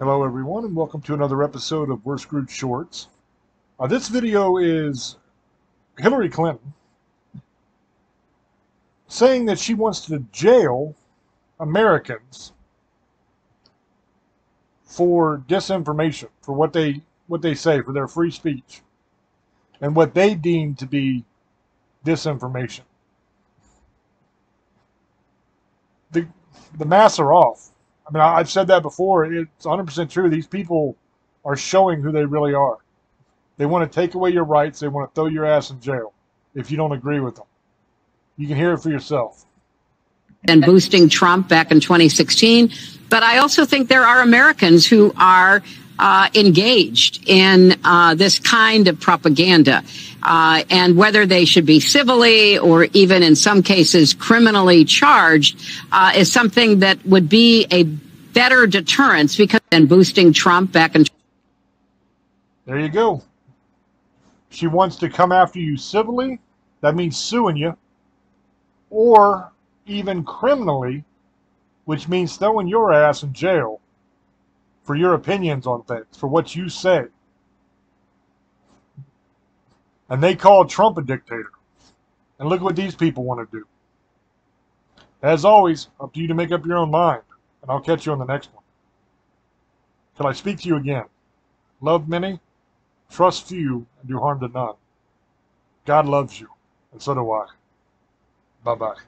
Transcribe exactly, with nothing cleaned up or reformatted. Hello everyone, and welcome to another episode of We're Screwed Shorts. Uh, this video is Hillary Clinton saying that she wants to jail Americans for disinformation, for what they what they say, for their free speech, and what they deem to be disinformation. The the masks are off. I mean, I've said that before. It's one hundred percent true. These people are showing who they really are. They want to take away your rights. They want to throw your ass in jail if you don't agree with them. You can hear it for yourself. And boosting Trump back in twenty sixteen. But I also think there are Americans who are uh, engaged in uh, this kind of propaganda. Uh, and whether they should be civilly or even in some cases criminally charged uh, is something that would be a better deterrence because than boosting Trump back in. There you go. She wants to come after you civilly. That means suing you. Or even criminally, which means throwing your ass in jail for your opinions on things, for what you say. And they called Trump a dictator. And look what these people want to do. As always, up to you to make up your own mind. And I'll catch you on the next one. Till I speak to you again. Love many, trust few, and do harm to none. God loves you, and so do I. Bye-bye.